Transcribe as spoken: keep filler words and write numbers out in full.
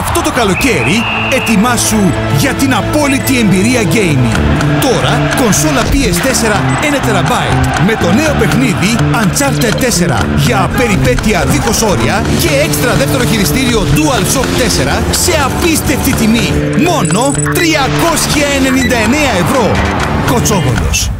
Αυτό το καλοκαίρι ετοιμάσου για την απόλυτη εμπειρία gaming. Τώρα κονσόλα πι ες φορ ένα τεραμπάιτ με το νέο παιχνίδι Uncharted τέσσερα για απεριπέτεια δίχως όρια και έξτρα δεύτερο χειριστήριο DualShock τέσσερα σε απίστευτη τιμή. Μόνο τριακόσια ενενήντα εννέα ευρώ. Κοτσόβολος.